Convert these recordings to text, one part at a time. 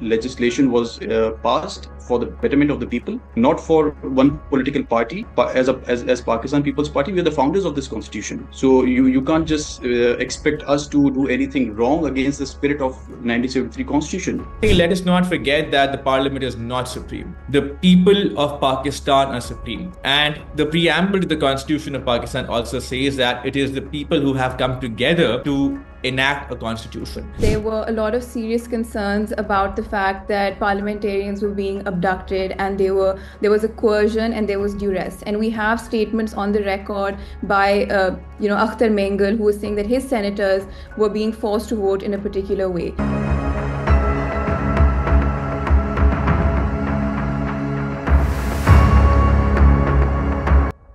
legislation was passed for the betterment of the people, not for one political party. As Pakistan People's Party, we are the founders of this constitution. So you can't just expect us to do anything wrong against the spirit of 1973 constitution. Let us not forget that the parliament is not supreme. The people of Pakistan are supreme. And the preamble to the constitution of Pakistan also says that it is the people who have come together to enact a constitution. There were a lot of serious concerns about the fact that parliamentarians were being abducted, and there was a coercion and there was duress. And we have statements on the record by Akhtar Mengal, who was saying that his senators were being forced to vote in a particular way.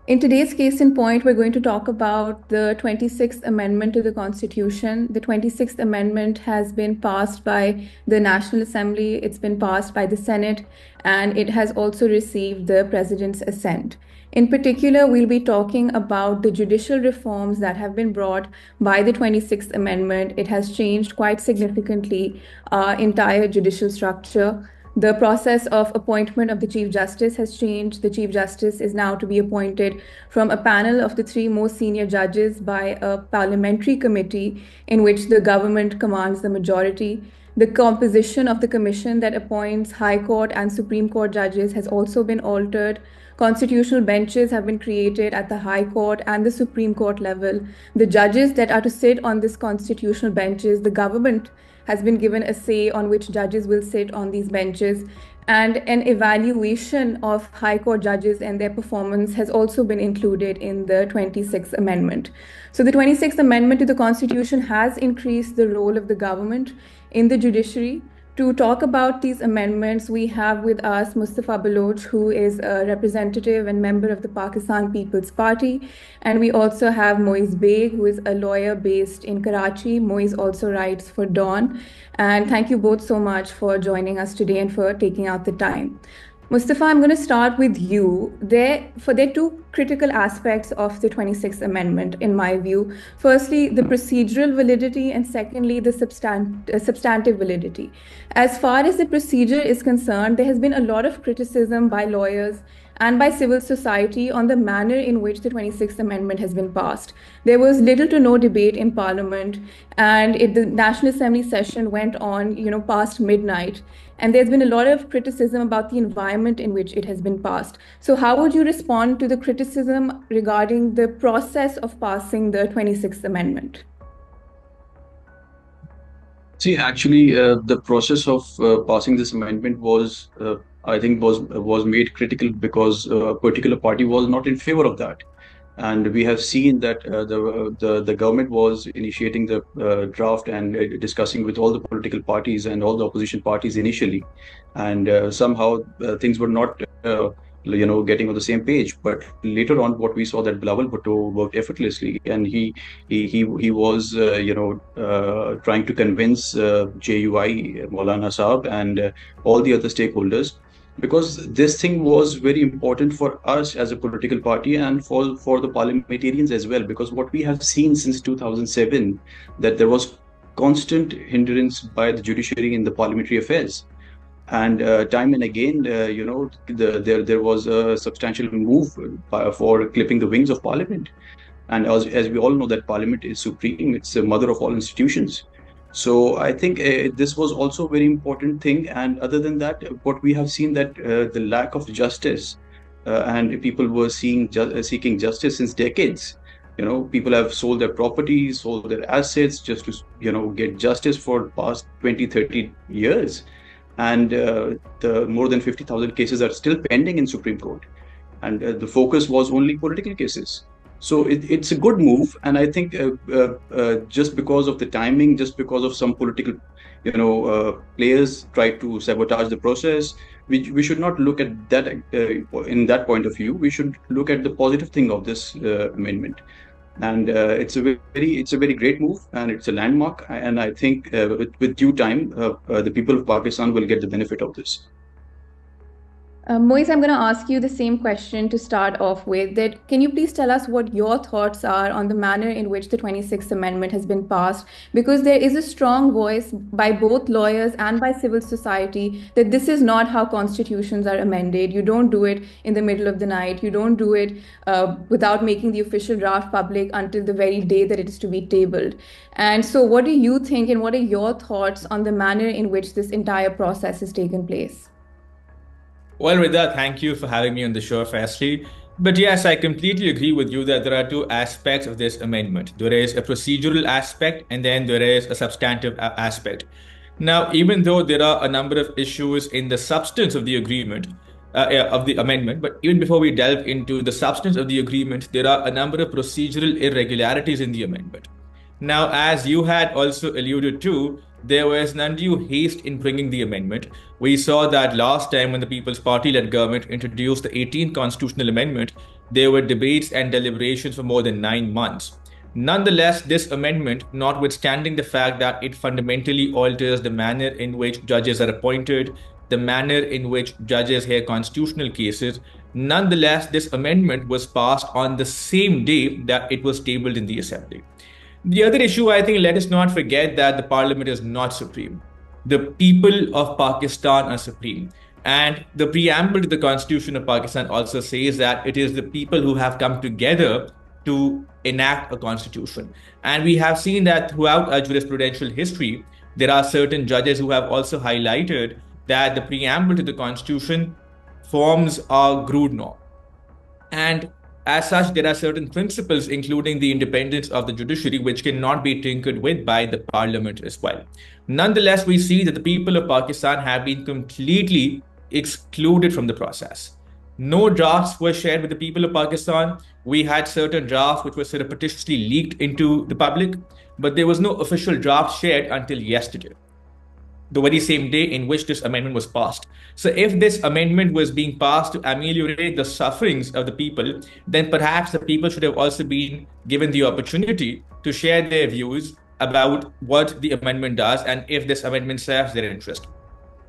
In today's case in point, we're going to talk about the 26th Amendment to the Constitution. The 26th Amendment has been passed by the National Assembly, it's been passed by the Senate, and it has also received the President's assent. In particular, we'll be talking about the judicial reforms that have been brought by the 26th Amendment. It has changed quite significantly our entire judicial structure. The process of appointment of the Chief Justice has changed. The Chief Justice is now to be appointed from a panel of the three most senior judges by a parliamentary committee in which the government commands the majority. The composition of the commission that appoints High Court and Supreme Court judges has also been altered. Constitutional benches have been created at the High Court and the Supreme Court level. The judges that are to sit on these constitutional benches, the government has been given a say on which judges will sit on these benches, and an evaluation of High Court judges and their performance has also been included in the 26th Amendment. So the 26th Amendment to the Constitution has increased the role of the government in the judiciary. To talk about these amendments, we have with us Mustafa Baloch, who is a representative and member of the Pakistan People's Party. And we also have Moiz Beg, who is a lawyer based in Karachi. Moiz also writes for Dawn. And thank you both so much for joining us today and for taking out the time. Mustafa, I'm going to start with you. There are two critical aspects of the 26th Amendment, in my view. Firstly, the procedural validity, and secondly, the substantive validity. As far as the procedure is concerned, there has been a lot of criticism by lawyers and by civil society on the manner in which the 26th Amendment has been passed. There was little to no debate in Parliament, and the National Assembly session went on, past midnight. And there's been a lot of criticism about the environment in which it has been passed. So how would you respond to the criticism regarding the process of passing the 26th Amendment? See, actually, the process of passing this amendment was I think was made critical because a particular party was not in favor of that, and we have seen that the government was initiating the draft and discussing with all the political parties and all the opposition parties initially, and somehow things were not getting on the same page. But later on, what we saw that Bilawal Bhutto worked effortlessly, and he was trying to convince JUI, Maulana Saab, and all the other stakeholders. Because this thing was very important for us as a political party and for the parliamentarians as well, because what we have seen since 2007, that there was constant hindrance by the judiciary in the parliamentary affairs. And time and again, there was a substantial move for clipping the wings of parliament. And as we all know, that parliament is supreme, it's the mother of all institutions. So I think this was also a very important thing. And other than that, what we have seen that the lack of justice and people were seeking justice since decades. People have sold their properties, sold their assets just to, get justice for past 20, 30 years. And the more than 50,000 cases are still pending in Supreme Court. And the focus was only political cases. So it's a good move, and I think just because of the timing, just because of some political, players tried to sabotage the process, we should not look at that in that point of view. We should look at the positive thing of this amendment, and it's a very great move, and it's a landmark. And I think with due time, the people of Pakistan will get the benefit of this. Moiz, I'm going to ask you the same question to start off with. That can you please tell us what your thoughts are on the manner in which the 26th Amendment has been passed? Because there is a strong voice by both lawyers and by civil society that this is not how constitutions are amended. You don't do it in the middle of the night. You don't do it without making the official draft public until the very day that it is to be tabled. And so what do you think, and what are your thoughts on the manner in which this entire process has taken place? Well, Rida, thank you for having me on the show, firstly. But yes, I completely agree with you that there are two aspects of this amendment. There is a procedural aspect, and then there is a substantive aspect. Now, even though there are a number of issues in the substance of the agreement, of the amendment, but even before we delve into the substance of the agreement, there are a number of procedural irregularities in the amendment. Now, as you had also alluded to, there was an undue haste in bringing the amendment. We saw that last time when the People's Party-led government introduced the 18th constitutional amendment, there were debates and deliberations for more than 9 months. Nonetheless, this amendment, notwithstanding the fact that it fundamentally alters the manner in which judges are appointed, the manner in which judges hear constitutional cases, nonetheless, this amendment was passed on the same day that it was tabled in the Assembly. The other issue, I think, let us not forget that the parliament is not supreme. The people of Pakistan are supreme. And the preamble to the Constitution of Pakistan also says that it is the people who have come together to enact a constitution. And we have seen that throughout our jurisprudential history, there are certain judges who have also highlighted that the preamble to the Constitution forms our grundnorm. And as such, there are certain principles, including the independence of the judiciary, which cannot be tinkered with by the parliament as well. Nonetheless, we see that the people of Pakistan have been completely excluded from the process. No drafts were shared with the people of Pakistan. We had certain drafts which were surreptitiously leaked into the public, but there was no official draft shared until yesterday, the very same day in which this amendment was passed. So if this amendment was being passed to ameliorate the sufferings of the people, then perhaps the people should have also been given the opportunity to share their views about what the amendment does and if this amendment serves their interest.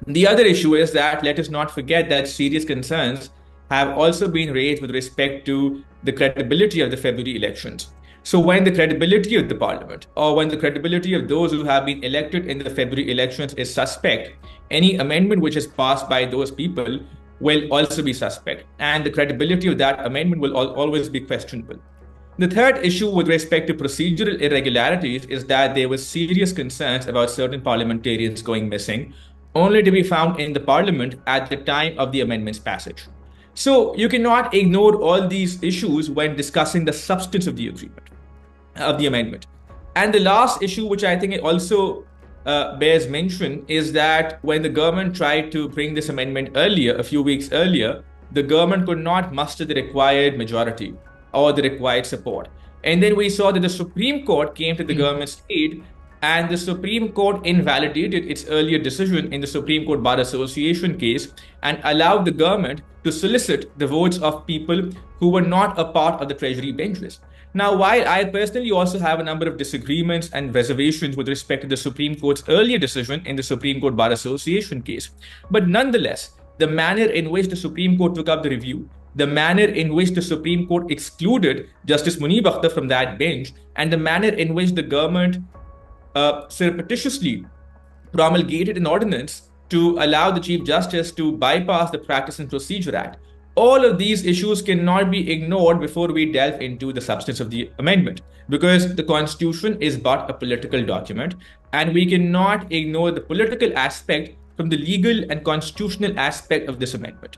The other issue is that let us not forget that serious concerns have also been raised with respect to the credibility of the February elections. So when the credibility of the parliament or when the credibility of those who have been elected in the February elections is suspect, any amendment which is passed by those people will also be suspect. And the credibility of that amendment will always be questionable. The third issue with respect to procedural irregularities is that there were serious concerns about certain parliamentarians going missing, only to be found in the parliament at the time of the amendment's passage. So you cannot ignore all these issues when discussing the substance of the agreement, of the amendment. And the last issue, which I think it also bears mention, is that when the government tried to bring this amendment earlier, a few weeks earlier, the government could not muster the required majority or the required support. And then we saw that the Supreme Court came to the government's aid, and the Supreme Court invalidated its earlier decision in the Supreme Court Bar Association case and allowed the government to solicit the votes of people who were not a part of the Treasury benches. Now, while I personally also have a number of disagreements and reservations with respect to the Supreme Court's earlier decision in the Supreme Court Bar Association case, but nonetheless, the manner in which the Supreme Court took up the review, the manner in which the Supreme Court excluded Justice Munib Akhtar from that bench, and the manner in which the government surreptitiously promulgated an ordinance to allow the Chief Justice to bypass the Practice and Procedure Act. All of these issues cannot be ignored before we delve into the substance of the amendment, because the Constitution is but a political document, and we cannot ignore the political aspect from the legal and constitutional aspect of this amendment.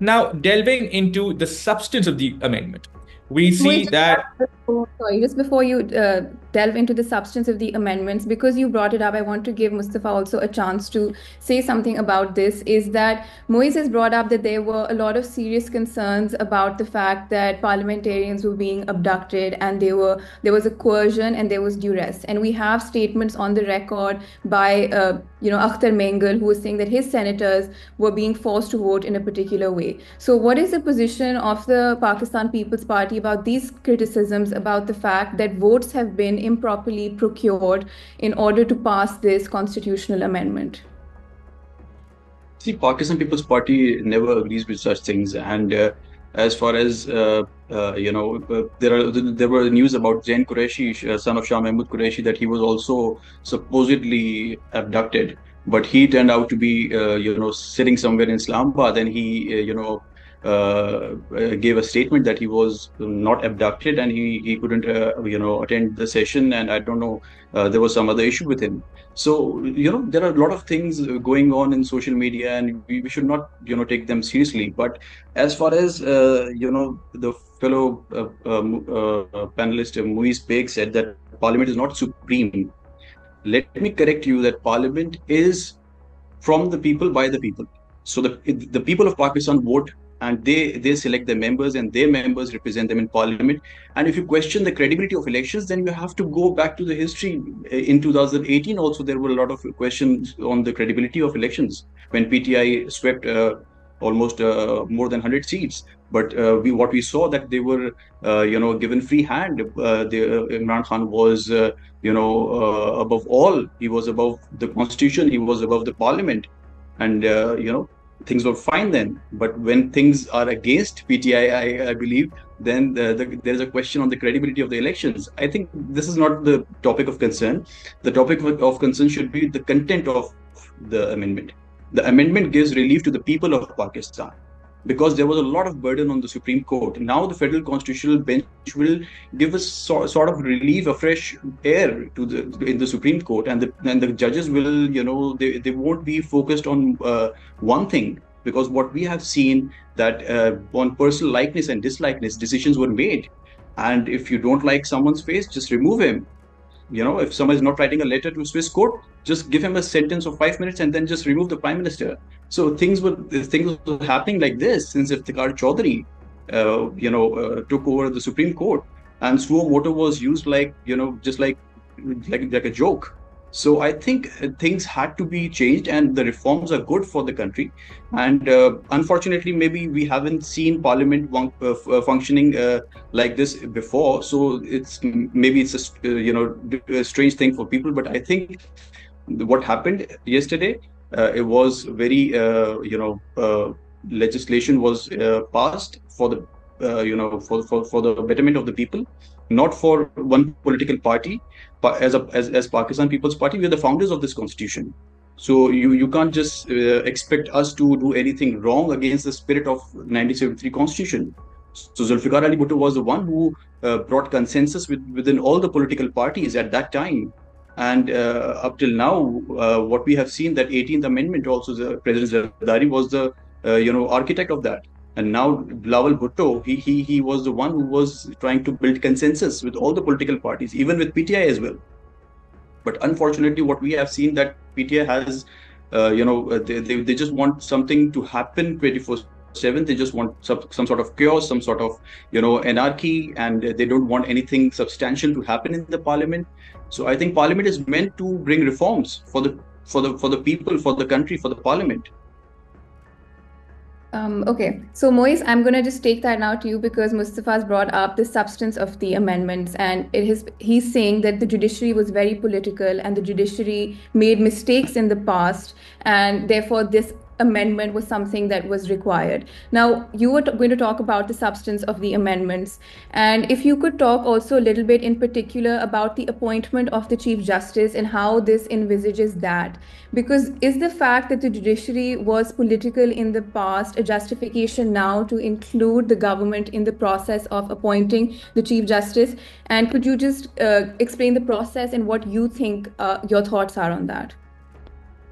Now, delving into the substance of the amendment, we see that... Just before you delve into the substance of the amendments, because you brought it up, I want to give Mustafa also a chance to say something about this, is that Moiz has brought up that there were a lot of serious concerns about the fact that parliamentarians were being abducted, and there was a coercion and there was duress. And we have statements on the record by Akhtar Mengal, who was saying that his senators were being forced to vote in a particular way. So what is the position of the Pakistan People's Party about these criticisms about the fact that votes have been improperly procured in order to pass this constitutional amendment? See, Pakistan People's Party never agrees with such things, and as far as there were news about Zain Qureshi, son of Shah Mahmoud Qureshi, that he was also supposedly abducted, but he turned out to be sitting somewhere in Islamabad, and he gave a statement that he was not abducted and he couldn't attend the session, and I don't know, there was some other issue with him. So there are a lot of things going on in social media, and we should not take them seriously. But as far as the fellow panelist Muiz Beg said that Parliament is not supreme, let me correct you that Parliament is from the people, by the people. So the people of Pakistan vote, and they select their members, and their members represent them in Parliament. And if you question the credibility of elections, then you have to go back to the history. In 2018 also, there were a lot of questions on the credibility of elections when PTI swept almost more than 100 seats. But what we saw that they were given free hand. Imran Khan was above all. He was above the constitution, he was above the Parliament, and things were fine then. But when things are against PTI, I believe, then there's a question on the credibility of the elections. I think this is not the topic of concern. The topic of concern should be the content of the amendment. The amendment gives relief to the people of Pakistan, because there was a lot of burden on the Supreme Court. Now the Federal Constitutional Bench will give a sort of relief, a fresh air to in the Supreme Court, and the judges will, they won't be focused on one thing, because what we have seen that on personal likeness and dislikeness, decisions were made. And if you don't like someone's face, just remove him. If someone is not writing a letter to Swiss court, just give him a sentence of 5 minutes and then just remove the prime minister. So things were happening like this since Iftikar Choudhury, took over the Supreme Court, and suo motu was used like a joke. So I think things had to be changed, and the reforms are good for the country. And unfortunately, maybe we haven't seen Parliament functioning like this before. So it's a strange thing for people. But I think what happened yesterday, it was very legislation was passed for the for the betterment of the people, not for one political party. But as Pakistan People's Party, we are the founders of this constitution. So you can't just expect us to do anything wrong against the spirit of 1973 constitution. So Zulfiqar Ali Bhutto was the one who brought consensus within all the political parties at that time. And up till now, what we have seen that 18th amendment also, the President Zardari was the architect of that. And now Bilawal Bhutto, he was the one who was trying to build consensus with all the political parties, even with PTI as well. But unfortunately, what we have seen that PTI has, they just want something to happen 24/7. They just want some sort of chaos, some sort of anarchy, and they don't want anything substantial to happen in the Parliament. So I think Parliament is meant to bring reforms for the people, for the country, for the Parliament. Okay, so Moiz, I'm going to just take that now to you, because Mustafa's brought up the substance of the amendments, and he's saying that the judiciary was very political, and the judiciary made mistakes in the past, and therefore this amendment was something that was required. Now, you were going to talk about the substance of the amendments, and if you could talk also a little bit in particular about the appointment of the Chief Justice and how this envisages that, because is the fact that the judiciary was political in the past a justification now to include the government in the process of appointing the Chief Justice? And could you just explain the process and what you think your thoughts are on that?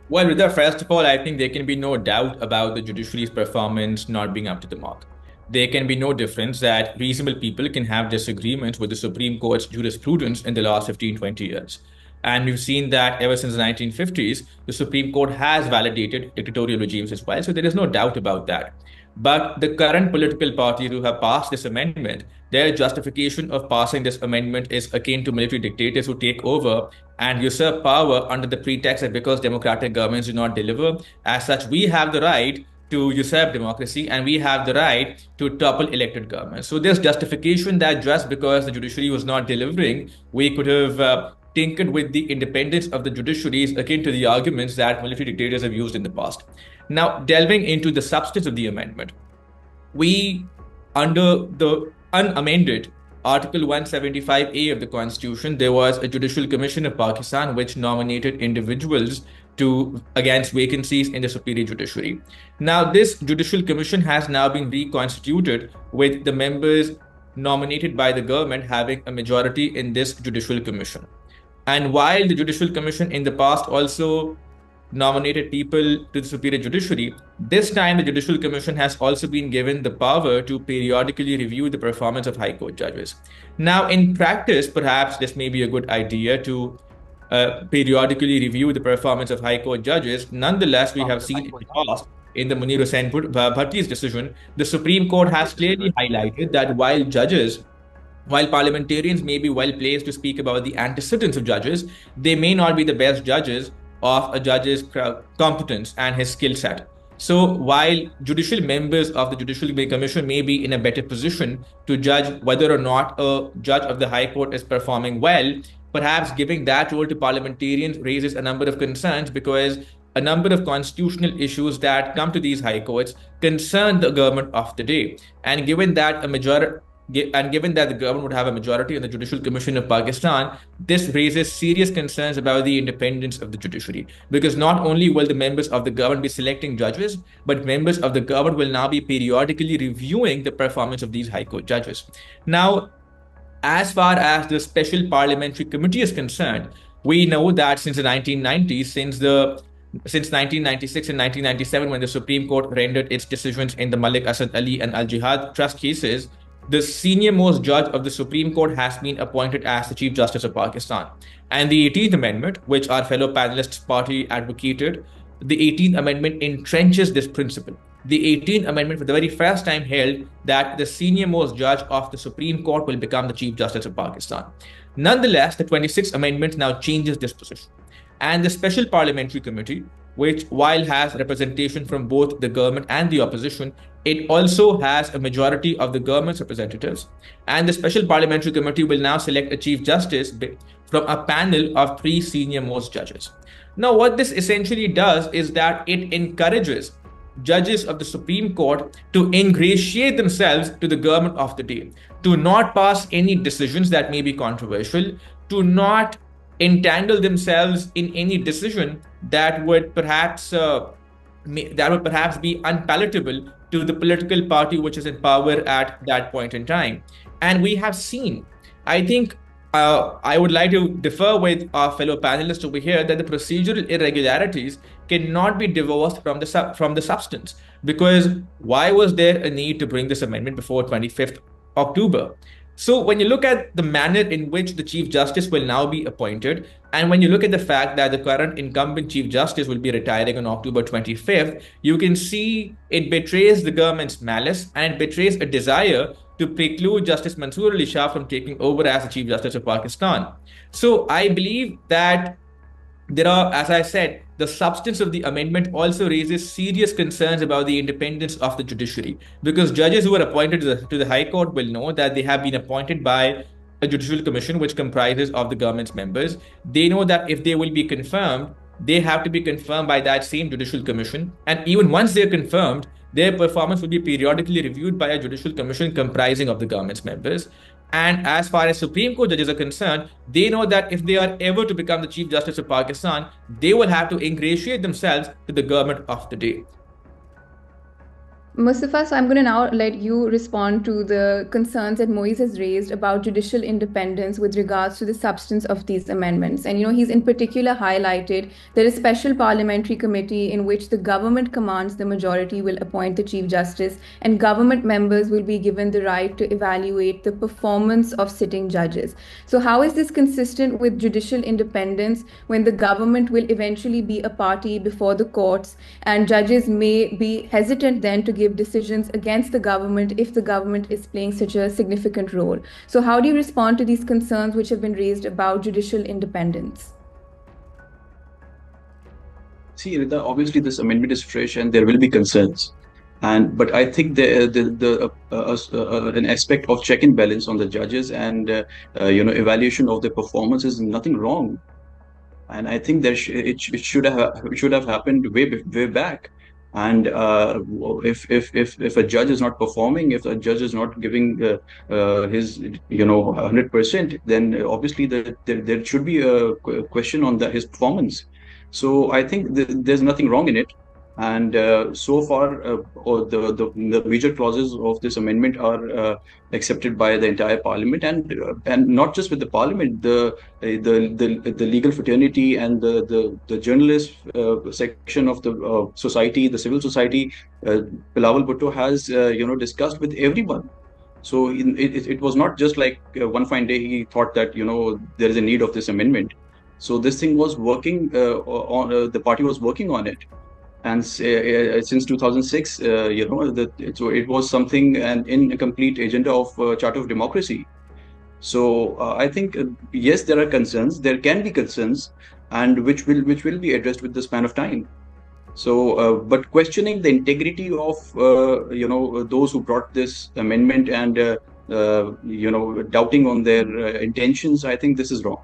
Well, Rida, first of all, I think there can be no doubt about the judiciary's performance not being up to the mark. There can be no difference that reasonable people can have disagreements with the Supreme Court's jurisprudence in the last 15-20 years. And we've seen that ever since the 1950s, the Supreme Court has validated dictatorial regimes as well. So there is no doubt about that. But the current political parties who have passed this amendment, their justification of passing this amendment is akin to military dictators who take over and usurp power under the pretext that because democratic governments do not deliver, as such, we have the right to usurp democracy and we have the right to topple elected governments. So there's justification that just because the judiciary was not delivering, we could have tinkered with the independence of the judiciary is akin to the arguments that military dictators have used in the past. Now, delving into the substance of the amendment, we, under the unamended Article 175A of the Constitution, there was a Judicial Commission of Pakistan which nominated individuals to against vacancies in the superior judiciary. Now, this Judicial Commission has now been reconstituted with the members nominated by the government having a majority in this Judicial Commission. And while the Judicial Commission in the past also nominated people to the superior judiciary, this time the Judicial Commission has also been given the power to periodically review the performance of High Court judges. Now, in practice, perhaps this may be a good idea to periodically review the performance of High Court judges. Nonetheless, we have seen in the past, in the Munir Senput Bharti's decision, the Supreme Court has clearly highlighted that while parliamentarians may be well placed to speak about the antecedents of judges, they may not be the best judges of a judge's competence and his skill set. So while judicial members of the Judicial Commission may be in a better position to judge whether or not a judge of the High Court is performing well, perhaps giving that role to parliamentarians raises a number of concerns, because a number of constitutional issues that come to these high courts concern the government of the day. And given that the government would have a majority in the Judicial Commission of Pakistan, this raises serious concerns about the independence of the judiciary, because not only will the members of the government be selecting judges, but members of the government will now be periodically reviewing the performance of these high court judges. Now, as far as the Special Parliamentary Committee is concerned, we know that since the 1990s, since 1996 and 1997, when the Supreme Court rendered its decisions in the Malik Asad Ali and Al-Jihad Trust cases, the senior most judge of the Supreme Court has been appointed as the Chief Justice of Pakistan. And the 18th Amendment, which our fellow panelists' party advocated, the 18th Amendment entrenches this principle. The 18th Amendment for the very first time held that the senior most judge of the Supreme Court will become the Chief Justice of Pakistan. Nonetheless, the 26th Amendment now changes this position. And the Special Parliamentary Committee, which while has representation from both the government and the opposition, it also has a majority of the government's representatives. And the Special Parliamentary Committee will now select a Chief Justice from a panel of 3 senior most judges. Now, what this essentially does is that it encourages judges of the Supreme Court to ingratiate themselves to the government of the day, to not pass any decisions that may be controversial, to not entangle themselves in any decision that would perhaps be unpalatable to the political party which is in power at that point in time. And we have seen, I think, I would like to differ with our fellow panelists over here, that the procedural irregularities cannot be divorced from the substance. Because why was there a need to bring this amendment before 25th October? So when you look at the manner in which the Chief Justice will now be appointed, and when you look at the fact that the current incumbent Chief Justice will be retiring on October 25th, you can see it betrays the government's malice, and it betrays a desire to preclude Justice Mansoor Ali Shah from taking over as the Chief Justice of Pakistan. So I believe that there are, as I said, the substance of the amendment also raises serious concerns about the independence of the judiciary, because judges who are appointed to the High Court will know that they have been appointed by a Judicial Commission which comprises of the government's members. They know that if they will be confirmed, they have to be confirmed by that same Judicial Commission. And even once they're confirmed, their performance will be periodically reviewed by a Judicial Commission comprising of the government's members. And as far as Supreme Court judges are concerned, they know that if they are ever to become the Chief Justice of Pakistan, they will have to ingratiate themselves to the government of the day. Mustafa, so I'm going to now let you respond to the concerns that Moiz has raised about judicial independence with regards to the substance of these amendments. And, you know, he's in particular highlighted that a special parliamentary committee in which the government commands the majority will appoint the Chief Justice, and government members will be given the right to evaluate the performance of sitting judges. So how is this consistent with judicial independence when the government will eventually be a party before the courts, and judges may be hesitant then to give decisions against the government if the government is playing such a significant role? So how do you respond to these concerns which have been raised about judicial independence? See, Rita, obviously this amendment is fresh and there will be concerns, but I think an aspect of check and balance on the judges and evaluation of their performance is nothing wrong, and I think that it should have happened way back. And if a judge is not performing, if a judge is not giving his 100%, then obviously there should be a question on his performance. So I think there's nothing wrong in it. And so far, the major clauses of this amendment are accepted by the entire parliament, and not just with the parliament, the legal fraternity and the journalist section of the society, the civil society. Bilawal Bhutto has discussed with everyone. So it was not just like one fine day he thought that there is a need of this amendment. So this thing was working on the party was working on it. And since 2006, so it was something and in a complete agenda of Charter of Democracy. So I think yes, there are concerns. There can be concerns, and which will be addressed with the span of time. So, but questioning the integrity of those who brought this amendment and doubting on their intentions, I think this is wrong.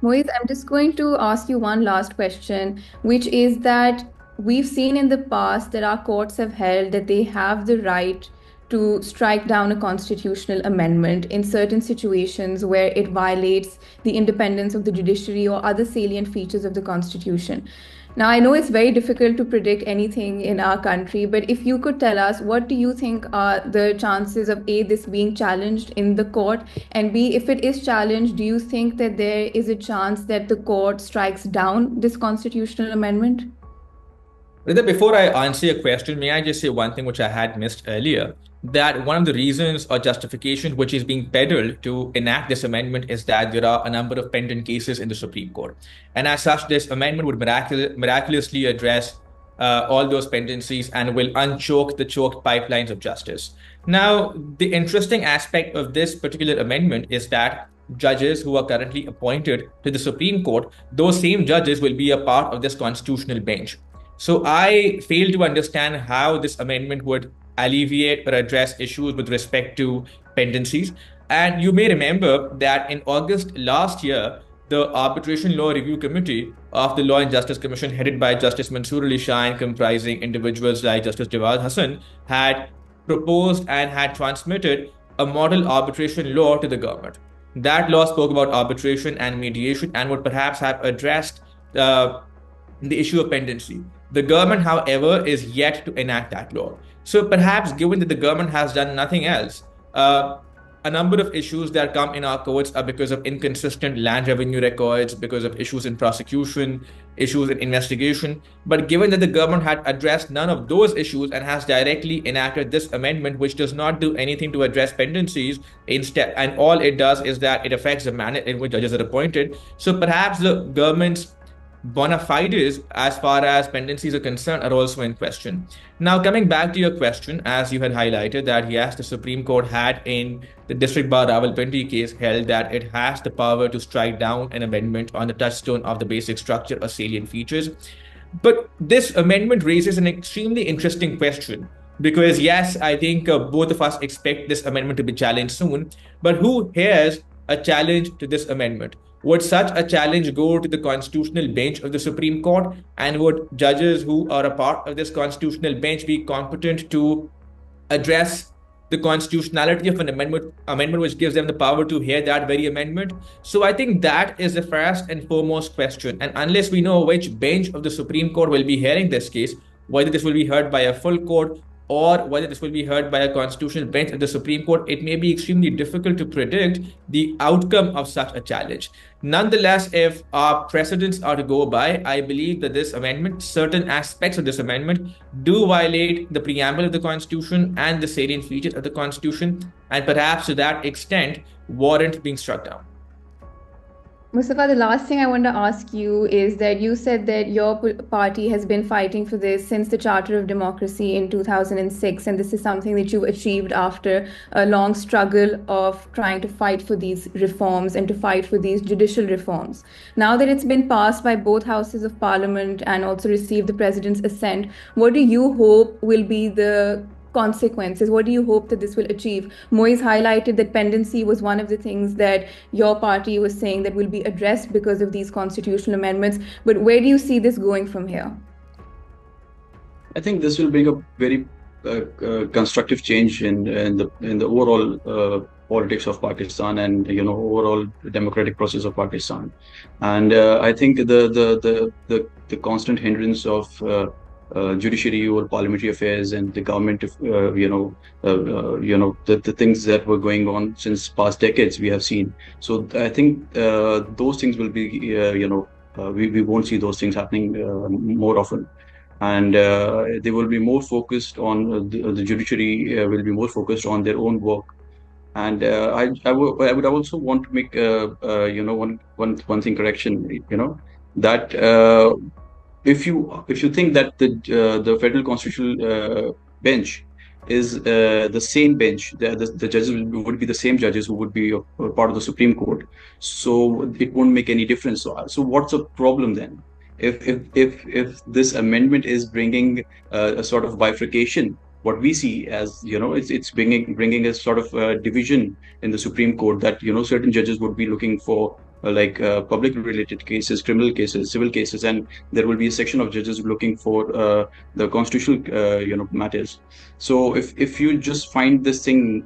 Mohit, I'm just going to ask you one last question, which is that we've seen in the past that our courts have held that they have the right to strike down a constitutional amendment in certain situations where it violates the independence of the judiciary or other salient features of the constitution. Now, I know it's very difficult to predict anything in our country, but if you could tell us, what do you think are the chances of A, this being challenged in the court, and B, if it is challenged, do you think that there is a chance that the court strikes down this constitutional amendment? Rita, before I answer your question, may I just say one thing which I had missed earlier, that one of the reasons or justification which is being peddled to enact this amendment is that there are a number of pendant cases in the Supreme Court. And as such, this amendment would miraculously address all those pendencies and will unchoke the choked pipelines of justice. Now, the interesting aspect of this particular amendment is that judges who are currently appointed to the Supreme Court, those same judges will be a part of this constitutional bench. So I fail to understand how this amendment would alleviate or address issues with respect to pendencies. And you may remember that in August last year, the Arbitration Law Review Committee of the Law and Justice Commission, headed by Justice Mansoor Ali Shah and comprising individuals like Justice Jawad Hassan, had proposed and had transmitted a model arbitration law to the government. That law spoke about arbitration and mediation and would perhaps have addressed the issue of pendency. The government, however, is yet to enact that law. So perhaps given that the government has done nothing else, a number of issues that come in our courts are because of inconsistent land revenue records, because of issues in prosecution, issues in investigation. But given that the government had addressed none of those issues and has directly enacted this amendment, which does not do anything to address pendencies, instead, and all it does is that it affects the manner in which judges are appointed. So perhaps the government's bona fides as far as pendencies are concerned are also in question. Now, coming back to your question, as you had highlighted that yes, the Supreme Court had in the District Bar Rawalpindi case held that it has the power to strike down an amendment on the touchstone of the basic structure or salient features. But this amendment raises an extremely interesting question, because yes, I think both of us expect this amendment to be challenged soon, but who hears a challenge to this amendment? Would such a challenge go to the constitutional bench of the Supreme Court? And would judges who are a part of this constitutional bench be competent to address the constitutionality of an amendment which gives them the power to hear that very amendment? So I think that is the first and foremost question. And unless we know which bench of the Supreme Court will be hearing this case, whether this will be heard by a full court or whether this will be heard by a constitutional bench at the Supreme Court, it may be extremely difficult to predict the outcome of such a challenge. Nonetheless, if our precedents are to go by, I believe that this amendment, certain aspects of this amendment, do violate the preamble of the Constitution and the salient features of the Constitution, and perhaps to that extent, warrant being struck down. Mustafa, the last thing I want to ask you is that you said that your party has been fighting for this since the Charter of Democracy in 2006, and this is something that you achieved after a long struggle of trying to fight for these reforms and to fight for these judicial reforms. Now that it's been passed by both houses of parliament and also received the president's assent, what do you hope will be the consequences? What do you hope that this will achieve? Moise highlighted that pendency was one of the things that your party was saying that will be addressed because of these constitutional amendments. But where do you see this going from here? I think this will bring a very constructive change in the overall politics of Pakistan and overall democratic process of Pakistan. And I think the constant hindrance of judiciary or parliamentary affairs and the government, the things that were going on since past decades we have seen. So I think those things will be, we won't see those things happening more often. And they will be more focused on, the judiciary will be more focused on their own work. And I would also want to make, one thing correction, that if you think that the federal constitutional bench is the same bench, the judges would be the same judges who would be part of the Supreme Court, so it won't make any difference. So what's the problem then? If this amendment is bringing a sort of bifurcation, what we see as it's bringing a sort of division in the Supreme Court, that certain judges would be looking for public related cases, criminal cases, civil cases, and there will be a section of judges looking for the constitutional matters. So if you just find this thing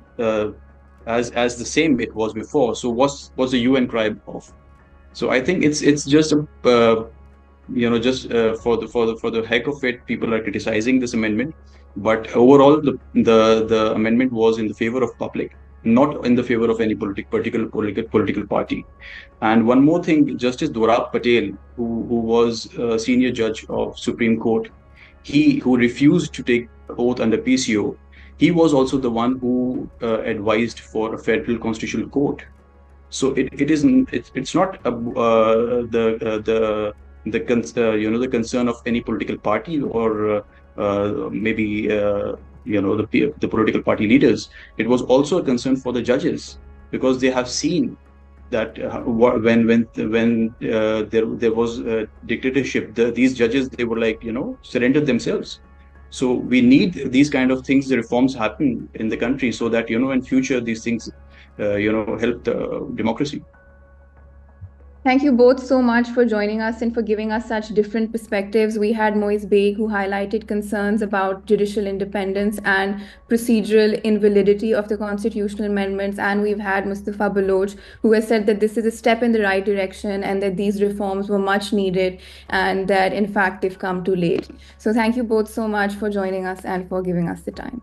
as the same it was before, so what's the UN cry of? So I think it's just a for the heck of it, people are criticizing this amendment, but overall the amendment was in the favor of public, not in the favor of any particular party. And one more thing, Justice Dorab Patel, who was a senior judge of Supreme Court, who refused to take oath under PCO, he was also the one who advised for a federal constitutional court. So it's not the concern of any political party or maybe the political party leaders. It was also a concern for the judges, because they have seen that when there was a dictatorship, these judges, they were like surrendered themselves. So we need these kind of things, the reforms happen in the country, so that in future these things help the democracy. Thank you both so much for joining us and for giving us such different perspectives. We had Moiz Beg, who highlighted concerns about judicial independence and procedural invalidity of the constitutional amendments. And we've had Mustafa Baloch, who has said that this is a step in the right direction and that these reforms were much needed and that, in fact, they've come too late. So thank you both so much for joining us and for giving us the time.